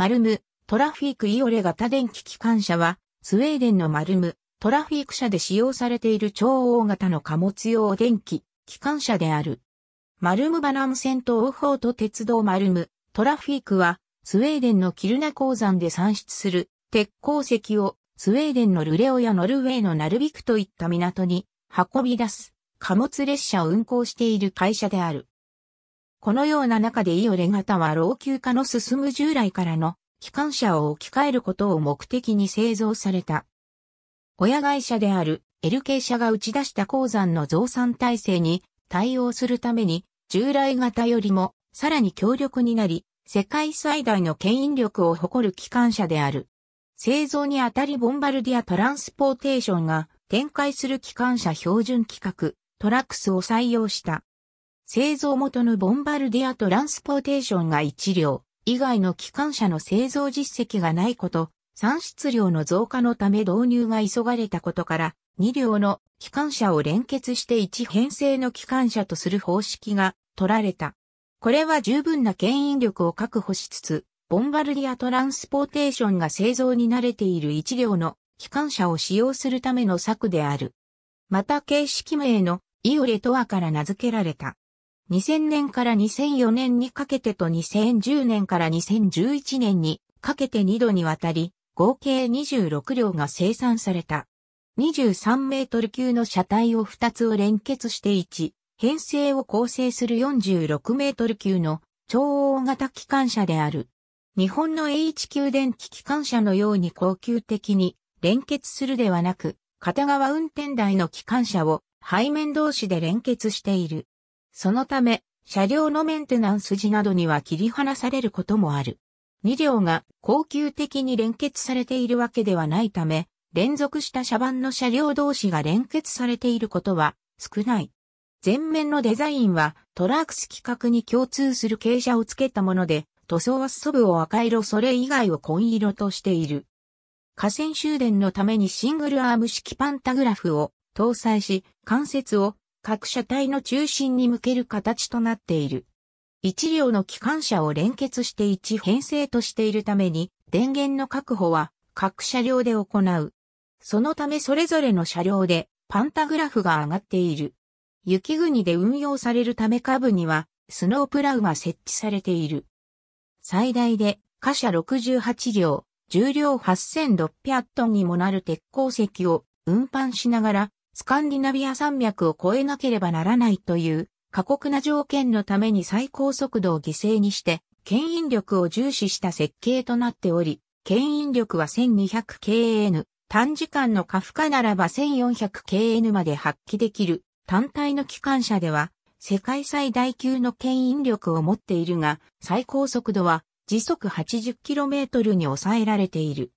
マルム、トラフィークIORE型電気機関車は、スウェーデンのマルム、トラフィーク社で使用されている超大型の貨物用電気機関車である。マルムバナム線東方と鉄道マルム、トラフィークは、スウェーデンのキルナ鉱山で産出する鉄鉱石をスウェーデンのルレオやノルウェーのナルビクといった港に運び出す貨物列車を運行している会社である。このような中でIORE型は老朽化の進む従来からの機関車を置き換えることを目的に製造された。親会社であるLK社が打ち出した鉱山の増産体制に対応するために従来型よりもさらに強力になり、世界最大の牽引力を誇る機関車である。製造にあたりボンバルディア・トランスポーテーションが展開する機関車標準規格TRAXXを採用した。製造元のボンバルディア・トランスポーテーションが1両以外の機関車の製造実績がないこと、産出量の増加のため導入が急がれたことから、2両の機関車を連結して1編成の機関車とする方式が取られた。これは十分な牽引力を確保しつつ、ボンバルディア・トランスポーテーションが製造に慣れている1両の機関車を使用するための策である。また形式名のIOREとはから名付けられた。2000年から2004年にかけてと2010年から2011年にかけて2度にわたり、合計26両が生産された。23メートル級の車体を2つを連結して1編成を構成する46メートル級の超大型機関車である。日本の H 級電気機関車のように恒久的に連結するではなく、片側運転台の機関車を背面同士で連結している。そのため、車両のメンテナンス時などには切り離されることもある。2両が恒久的に連結されているわけではないため、連続した車番の車両同士が連結されていることは少ない。前面のデザインはTRAXX規格に共通する傾斜をつけたもので、塗装は素部を赤色それ以外を紺色としている。架線収電のためにシングルアーム式パンタグラフを搭載し、関節を各車体の中心に向ける形となっている。1両の機関車を連結して1編成としているために、電源の確保は各車両で行う。そのためそれぞれの車両でパンタグラフが上がっている。雪国で運用されるため下部にはスノープラウが設置されている。最大で貨車68両、重量8600トンにもなる鉄鉱石を運搬しながらスカンディナビア山脈を越えなければならないという過酷な条件のために最高速度を犠牲にして牽引力を重視した設計となっており、牽引力は 1200kN、短時間の過負荷ならば 1400kN まで発揮できる。単体の機関車では世界最大級の牽引力を持っているが、最高速度は時速 80km に抑えられている。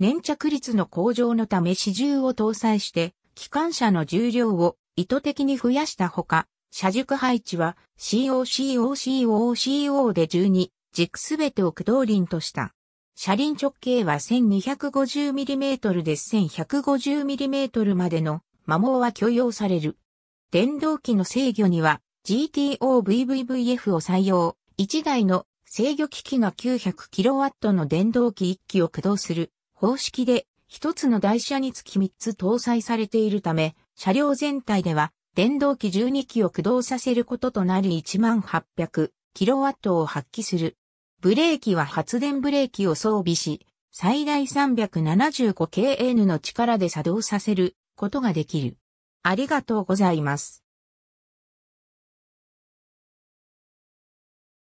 粘着率の向上のため支重を搭載して機関車の重量を意図的に増やしたほか、車軸配置は COCOCOCO で12軸すべてを駆動輪とした。車輪直径は 1250mm で 1150mm までの摩耗は許容される。電動機の制御には GTOVVVF を採用。1台の制御機器が 900kW の電動機1機を駆動する方式で、1つの台車につき3つ搭載されているため、車両全体では電動機12機を駆動させることとなり 1800kW を発揮する。ブレーキは発電ブレーキを装備し、最大 375kN の力で作動させることができる。ありがとうございます。